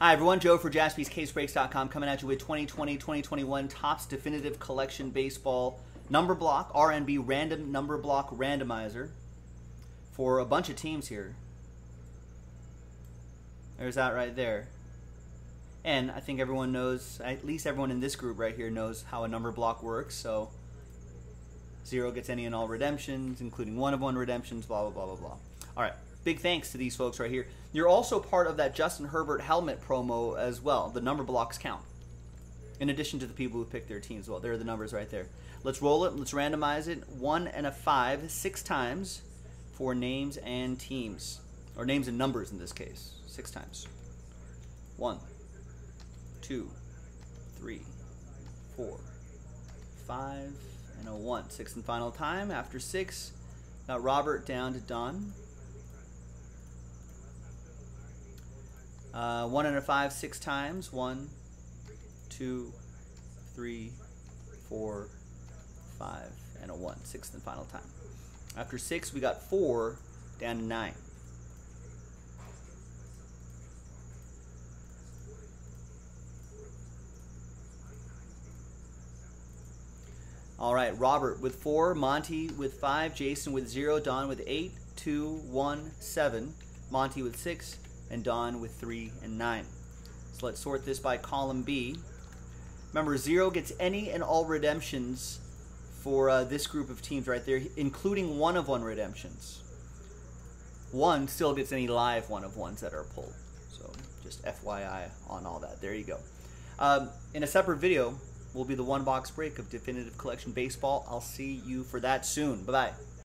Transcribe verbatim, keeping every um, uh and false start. Hi everyone, Joe for Jaspys Case Breaks dot com coming at you with twenty twenty twenty twenty-one Topps Definitive Collection Baseball number block, R N B random number block randomizer for a bunch of teams here. There's that right there. And I think everyone knows, at least everyone in this group right here knows how a number block works, so zero gets any and all redemptions, including one of one redemptions, blah, blah, blah, blah, blah. All right. Big thanks to these folks right here. You're also part of that Justin Herbert helmet promo as well. The number blocks count, in addition to the people who picked their teams as well. There are the numbers right there. Let's roll it. Let's randomize it. One and a five, six times for names and teams, or names and numbers in this case, six times. One, two, three, four, five, and a one. Sixth and final time. After six, got Robert down to Don. Uh, one and a five, six times. One, two, three, four, five, and a one. Sixth and final time. After six, we got four down to nine. All right, Robert with four, Monty with five, Jason with zero, Don with eight, two, one, seven, Monty with six, and Don with three and nine. So let's sort this by column B. Remember, zero gets any and all redemptions for uh, this group of teams right there, including one of one redemptions. One still gets any live one of ones that are pulled. So just F Y I on all that. There you go. Um, in a separate video will be the one box break of Definitive Collection Baseball. I'll see you for that soon. Bye-bye.